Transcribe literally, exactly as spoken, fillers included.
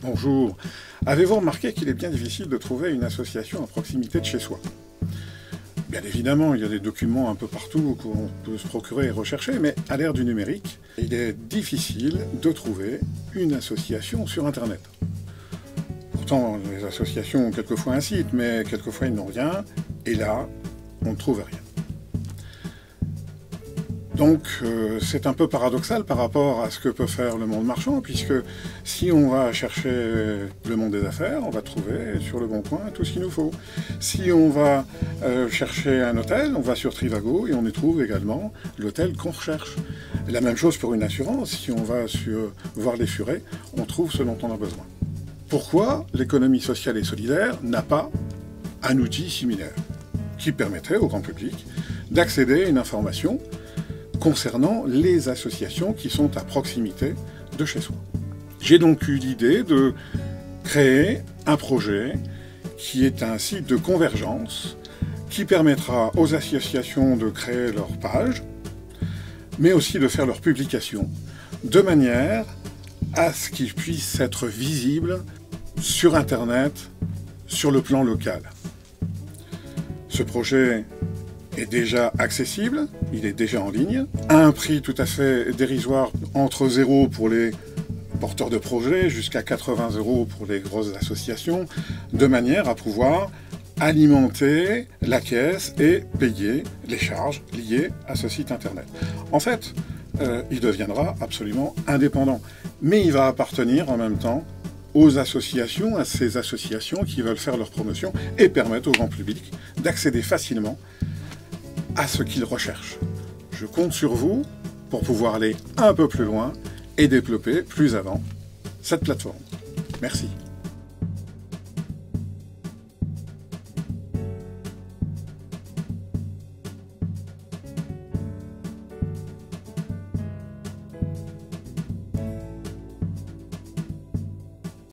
Bonjour. Avez-vous remarqué qu'il est bien difficile de trouver une association à proximité de chez soi? Bien évidemment, il y a des documents un peu partout qu'on peut se procurer et rechercher, mais à l'ère du numérique, il est difficile de trouver une association sur Internet. Pourtant, les associations ont quelquefois un site, mais quelquefois ils n'ont rien, et là, on ne trouve rien. Donc euh, c'est un peu paradoxal par rapport à ce que peut faire le monde marchand, puisque si on va chercher le monde des affaires, on va trouver sur Le Bon Coin tout ce qu'il nous faut. Si on va euh, chercher un hôtel, on va sur Trivago et on y trouve également l'hôtel qu'on recherche. La même chose pour une assurance, si on va sur, voir Les Furets, on trouve ce dont on a besoin. Pourquoi l'économie sociale et solidaire n'a pas un outil similaire qui permettrait au grand public d'accéder à une information concernant les associations qui sont à proximité de chez soi? J'ai donc eu l'idée de créer un projet qui est un site de convergence qui permettra aux associations de créer leur page, mais aussi de faire leur publication, de manière à ce qu'ils puissent être visibles sur Internet, sur le plan local. Ce projet est déjà accessible, il est déjà en ligne, à un prix tout à fait dérisoire, entre zéro pour les porteurs de projets jusqu'à quatre-vingts euros pour les grosses associations, de manière à pouvoir alimenter la caisse et payer les charges liées à ce site internet. En fait, euh, il deviendra absolument indépendant, mais il va appartenir en même temps aux associations, à ces associations qui veulent faire leur promotion et permettre au grand public d'accéder facilement à ce qu'ils recherchent. Je compte sur vous pour pouvoir aller un peu plus loin et développer plus avant cette plateforme. Merci.